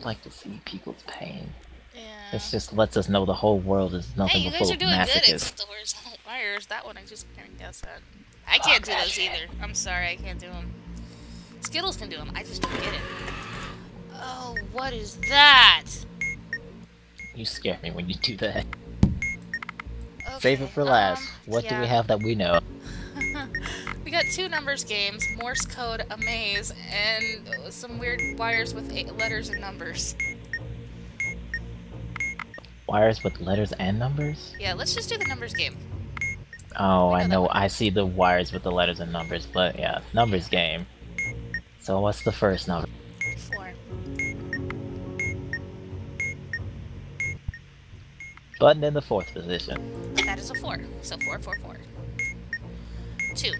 people like to see people's pain. Yeah. This just lets us know the whole world is nothing but full of masochists. Hey, you guys are doing good at stores on wires. That one I just can't guess at. I can't do those either. I'm sorry, I can't do them. Skittles can do them. I just don't get it. Oh, what is that? You scare me when you do that. Okay, save it for last. What do we have that we know? We got two numbers games, Morse code, a maze, and some weird wires with letters and numbers. Wires with letters and numbers? Yeah, let's just do the numbers game. Oh, I know. I see the wires with the letters and numbers, but yeah, numbers game. So what's the first number? 4. Button in the 4th position. That is a 4. So 4, 4, 4. 2.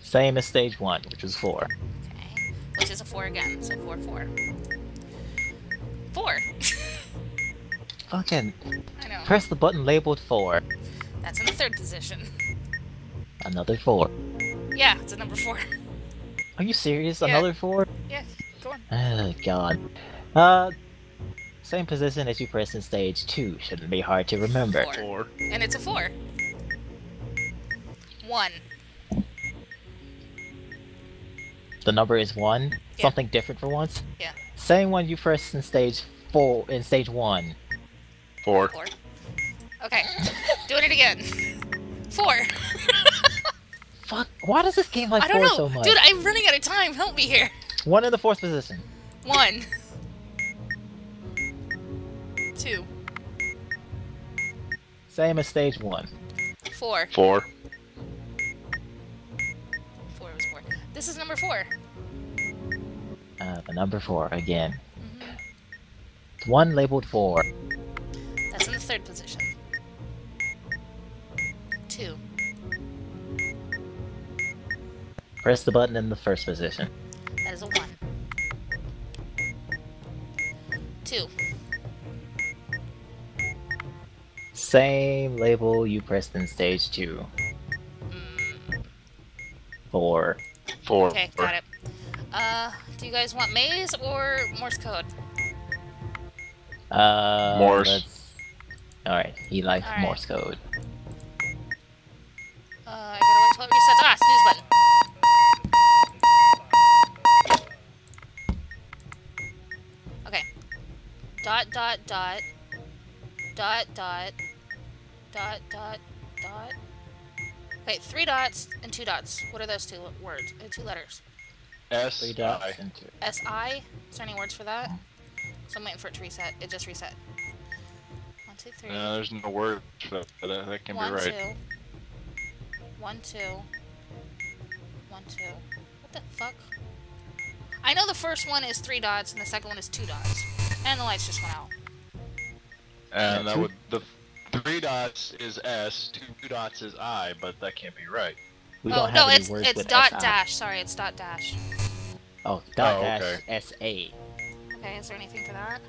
Same as stage 1, which is 4. Okay. Which is a 4 again, so 4, 4. 4! Fucking... I know. Press the button labeled 4. That's in the 3rd position. Another 4. Yeah, it's a number 4. Are you serious? Yeah. Another 4? Yeah, go on. Oh, God. Same position as you press in stage 2. Shouldn't be hard to remember. 4. And it's a 4. 1. The number is 1? Yeah. Something different for once? Yeah. Same one you press in stage 4, in stage 1. 4. 4. Okay. Doing it again. 4. Fuck. Why does this game like 4 so much? I don't know. Dude, I'm running out of time. Help me here. 1 in the 4th position. 1. 2. Same as stage 1. 4. 4. 4 was 4. This is number 4. The number 4 again. Mm-hmm. 1 labeled 4. That's in the 3rd position. 2. Press the button in the 1st position. That is a 1. 2. Same label you pressed in stage 2. 4. 4. Okay, got it. Do you guys want maze or Morse code? Morse. Alright, he likes Morse code. I gotta wait till it resets. Ah, snooze button. Okay. Dot, dot, dot. Dot, dot. Dot, dot, dot. Okay, 3 dots and 2 dots. What are those 2 words? 2 letters. S-I. S-I? Is there any words for that? So I'm waiting for it to reset. It just reset. 1, 2, 3. No, there's no word for that. That can be right. 1, 2. 1, 2. What the fuck? I know the first one is 3 dots and the second one is 2 dots. And the lights just went out. And that would, the 3 dots is S, 2 dots is I, but that can't be right. We don't have any words with dot dash. Sorry, it's dot dash. Oh, dot dash S-A. Okay, is there anything for that?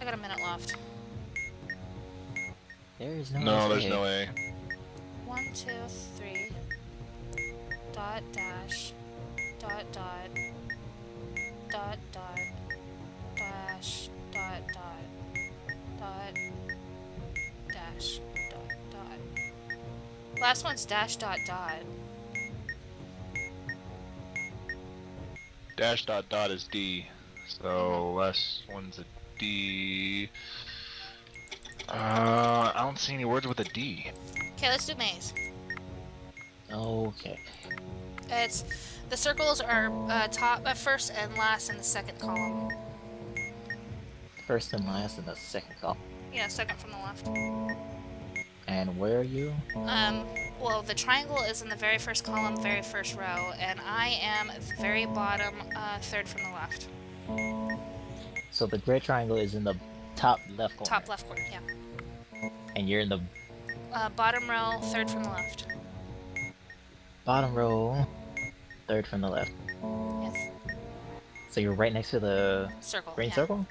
I got a minute left. There is no No, there's no A. 1, 2, 3. Dot dash. Dot dot. Dot dot. Dash. Dot dot. Dot. Dash. Dot dot. Last one's dash dot dot. Dash dot dot is D. So last one's a D. I don't see any words with a D. Okay, let's do maze. Okay. It's the circles are top, first and last in the 2nd column. First and last in the 2nd column. Yeah, 2nd from the left. And where are you? Well, the triangle is in the very 1st column, very 1st row, and I am at the very bottom, 3rd from the left. So the gray triangle is in the top left corner? Top left corner, yeah. And you're in the... bottom row, 3rd from the left. Bottom row, 3rd from the left. Yes. So you're right next to the... Circle, green circle?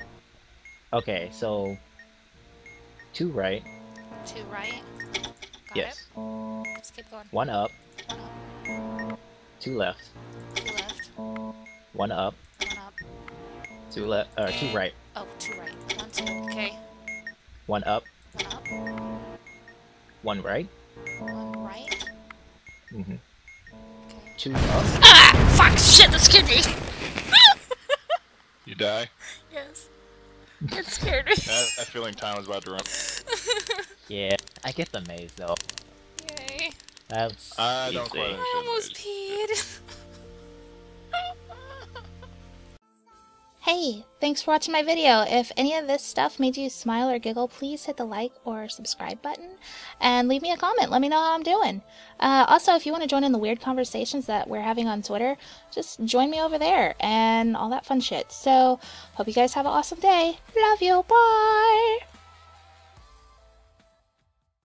Okay, so... 2 right. 2 right. Got it. Let's keep going. 1 up. 2 left. 2 left. One up. One up. Two left. Or two right. Oh, two right. 1, 2. Okay. One up. One up. One right. One right. Mm-hmm. Okay. Two up. Ah! Fuck! Shit! That scared me. You die? Yes. It scared me. That feeling time was about to run. Yeah, I get the maze though. Yay. That's I don't quite understand. I almost peed. Hey, thanks for watching my video. If any of this stuff made you smile or giggle, please hit the like or subscribe button and leave me a comment. Let me know how I'm doing. Also, if you want to join in the weird conversations that we're having on Twitter, just join me over there and all that fun shit. So, hope you guys have an awesome day. Love you. Bye.